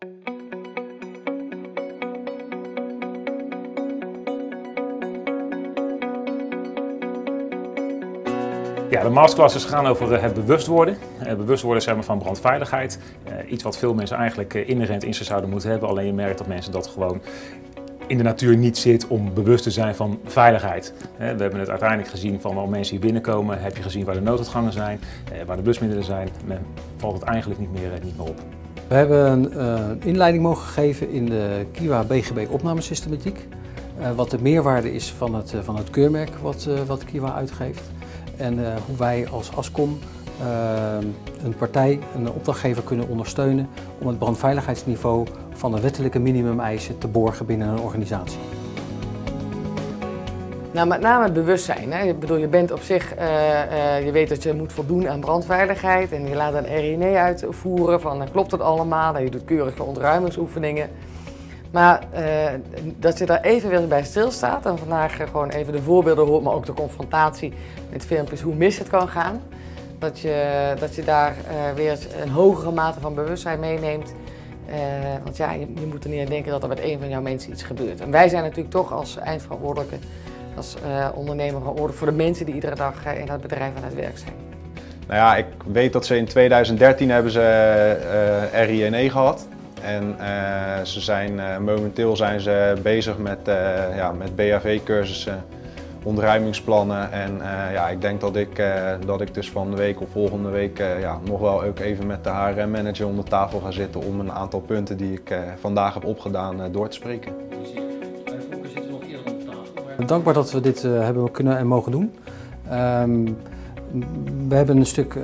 Ja, de masterclasses gaan over het bewust worden. Bewust worden zijn we van brandveiligheid. Iets wat veel mensen eigenlijk inherent in zich zouden moeten hebben. Alleen je merkt dat mensen dat gewoon in de natuur niet zit om bewust te zijn van veiligheid. We hebben het uiteindelijk gezien van waar mensen hier binnenkomen. Heb je gezien waar de nooduitgangen zijn, waar de blusmiddelen zijn. Men valt het eigenlijk niet meer op. We hebben een inleiding mogen geven in de Kiwa BGB opnamesystematiek. Wat de meerwaarde is van het keurmerk wat Kiwa uitgeeft. En hoe wij als ASCOM een partij, een opdrachtgever kunnen ondersteunen om het brandveiligheidsniveau van de wettelijke minimumeisen te borgen binnen een organisatie. Nou, met name het bewustzijn. Hè. Ik bedoel, je bent op zich, je weet dat je moet voldoen aan brandveiligheid en je laat een RNE uitvoeren van klopt het allemaal en je doet keurige ontruimingsoefeningen. Maar dat je daar even weer bij stilstaat en vandaag gewoon even de voorbeelden hoort, maar ook de confrontatie met filmpjes hoe mis het kan gaan. Dat je daar weer een hogere mate van bewustzijn meeneemt. Want ja, je moet er niet aan denken dat er met één van jouw mensen iets gebeurt. En wij zijn natuurlijk toch als eindverantwoordelijke, als ondernemer verantwoordelijk voor de mensen die iedere dag in dat bedrijf aan het werk zijn. Nou ja, ik weet dat ze in 2013 hebben ze RI&E gehad. En ze zijn, momenteel zijn ze bezig met BHV-cursussen, ontruimingsplannen. En ja, ik denk dat ik dus van de week of volgende week nog wel ook even met de HRM-manager om de tafel ga zitten om een aantal punten die ik vandaag heb opgedaan door te spreken. We zitten nog eerder op tafel. Maar... Dankbaar dat we dit hebben kunnen en mogen doen. We hebben een stuk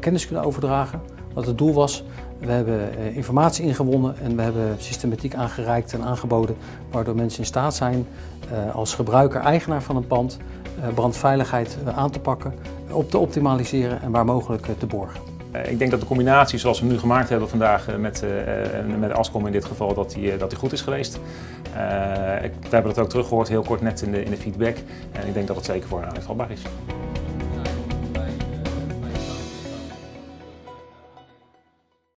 kennis kunnen overdragen, wat het doel was. We hebben informatie ingewonnen en we hebben systematiek aangereikt en aangeboden, waardoor mensen in staat zijn als gebruiker, eigenaar van een pand, brandveiligheid aan te pakken, op te optimaliseren en waar mogelijk te borgen. Ik denk dat de combinatie zoals we hem nu gemaakt hebben vandaag met ASCOM in dit geval, dat die goed is geweest. We hebben dat ook teruggehoord heel kort net in de feedback en ik denk dat het zeker voor een uitvalbaar is.